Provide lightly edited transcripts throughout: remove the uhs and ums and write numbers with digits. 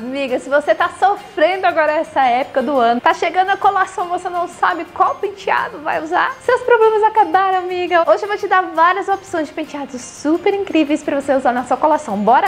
Migas, se você tá sofrendo agora essa época do ano, tá chegando a colação, você não sabe qual penteado vai usar, seus problemas acabaram, amiga. Hoje eu vou te dar várias opções de penteados super incríveis pra você usar na sua colação, bora?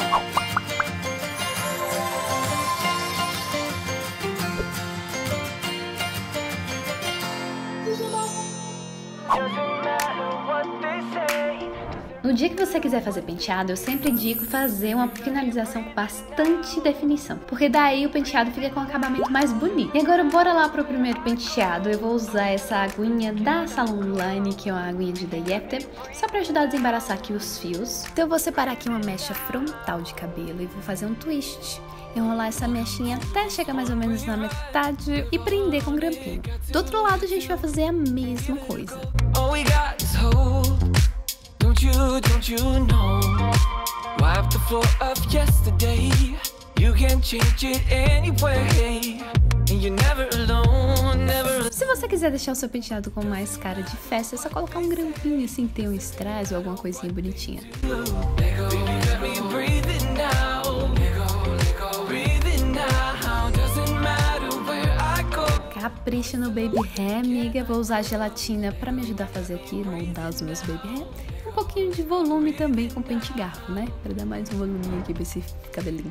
No dia que você quiser fazer penteado, eu sempre indico fazer uma finalização com bastante definição, porque daí o penteado fica com um acabamento mais bonito. E agora bora lá pro primeiro penteado. Eu vou usar essa aguinha da Salon Line, que é uma aguinha de Day After, só pra ajudar a desembaraçar aqui os fios. Então eu vou separar aqui uma mecha frontal de cabelo e vou fazer um twist. Enrolar essa mechinha até chegar mais ou menos na metade e prender com grampinho. Do outro lado a gente vai fazer a mesma coisa. Se você quiser deixar o seu penteado com mais cara de festa, é só colocar um grampinho assim, ter um strass ou alguma coisinha bonitinha. Capricha no baby hair, amiga. Vou usar a gelatina pra me ajudar a fazer aqui, moldar os meus baby hair. Um pouquinho de volume também com pente garfo, né? Pra dar mais um voluminho aqui pra esse cabelinho.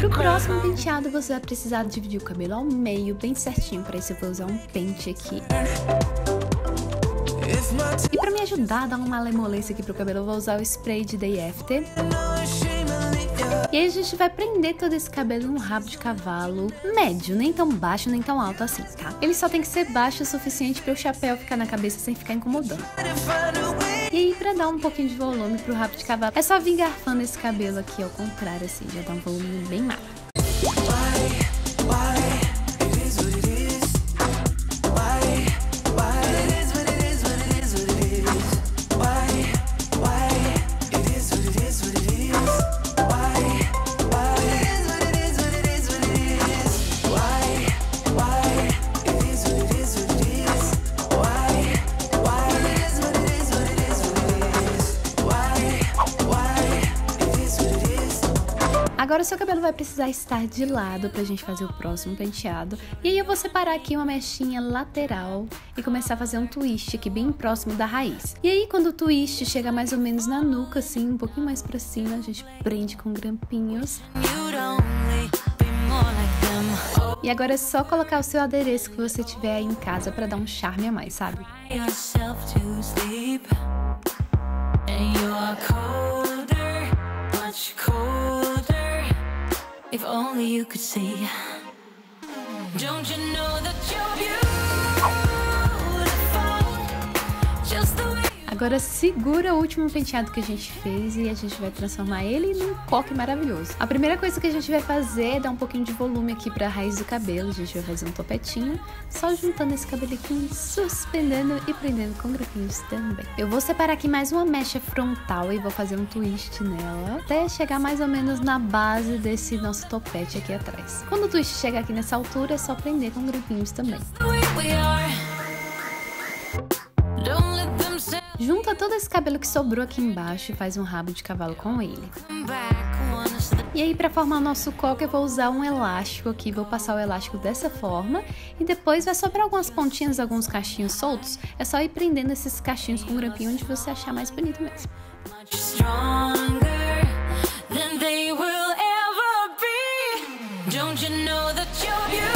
Pro próximo penteado você vai precisar dividir o cabelo ao meio, bem certinho. Para isso eu vou usar um pente aqui. E para me ajudar a dar uma malemolência aqui pro cabelo, eu vou usar o spray de Day After. E aí a gente vai prender todo esse cabelo num rabo de cavalo médio, nem tão baixo, nem tão alto assim, tá? Ele só tem que ser baixo o suficiente para o chapéu ficar na cabeça sem ficar incomodando. E aí, pra dar um pouquinho de volume pro rabo de cavalo, é só vir garfando esse cabelo aqui ao contrário, assim, já dá um volume bem maior. Agora o seu cabelo vai precisar estar de lado pra gente fazer o próximo penteado. E aí eu vou separar aqui uma mechinha lateral e começar a fazer um twist aqui bem próximo da raiz. E aí quando o twist chega mais ou menos na nuca, assim, um pouquinho mais pra cima, a gente prende com grampinhos. E agora é só colocar o seu adereço que você tiver aí em casa pra dar um charme a mais, sabe? If only you could see. Don't you know that you're beautiful? Just the way. Agora segura o último penteado que a gente fez e a gente vai transformar ele num coque maravilhoso. A primeira coisa que a gente vai fazer é dar um pouquinho de volume aqui pra raiz do cabelo. A gente vai fazer um topetinho, só juntando esse cabelequinho, suspendendo e prendendo com grampinhos também. Eu vou separar aqui mais uma mecha frontal e vou fazer um twist nela, até chegar mais ou menos na base desse nosso topete aqui atrás. Quando o twist chegar aqui nessa altura, é só prender com grampinhos também. Junta todo esse cabelo que sobrou aqui embaixo e faz um rabo de cavalo com ele. E aí, pra formar o nosso coque, eu vou usar um elástico aqui, vou passar o elástico dessa forma e depois vai sobrar algumas pontinhas, alguns cachinhos soltos. É só ir prendendo esses cachinhos com um grampinho onde você achar mais bonito mesmo.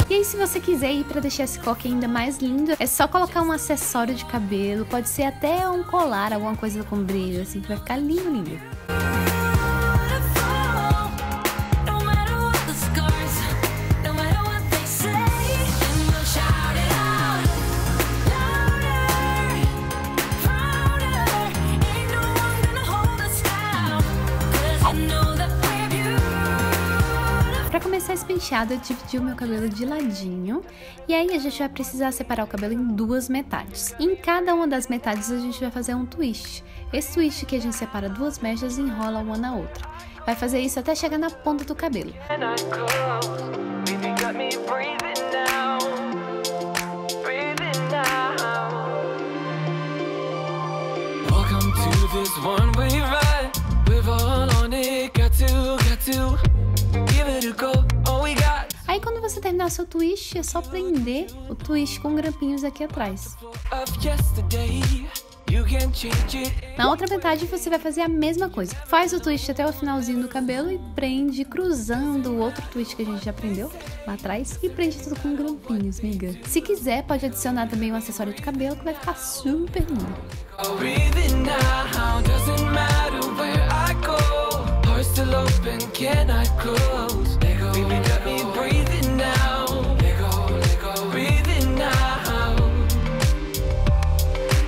E aí, se você quiser ir pra deixar esse coque ainda mais lindo, é só colocar um acessório de cabelo, pode ser até um colar, alguma coisa com brilho, assim, que vai ficar lindo, lindo. Esse penteado, eu dividi o meu cabelo de ladinho e aí a gente vai precisar separar o cabelo em duas metades. Em cada uma das metades a gente vai fazer um twist. Esse twist que a gente separa duas mechas e enrola uma na outra. Vai fazer isso até chegar na ponta do cabelo. Aí quando você terminar o seu twist, é só prender o twist com grampinhos aqui atrás. Na outra metade você vai fazer a mesma coisa. Faz o twist até o finalzinho do cabelo e prende cruzando o outro twist que a gente já aprendeu lá atrás. E prende tudo com grampinhos, miga. Se quiser, pode adicionar também um acessório de cabelo que vai ficar super lindo.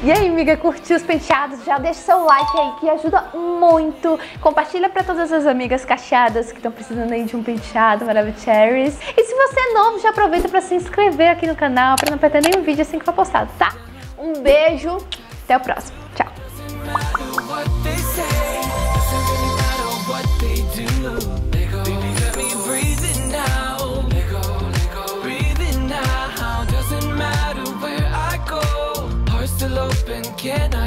E aí, amiga, curtiu os penteados? Já deixa seu like aí que ajuda muito. Compartilha pra todas as amigas cacheadas que estão precisando aí de um penteado maravilhoso. E se você é novo, já aproveita pra se inscrever aqui no canal pra não perder nenhum vídeo assim que for postado, tá? Um beijo, até o próximo. Tchau! Can I?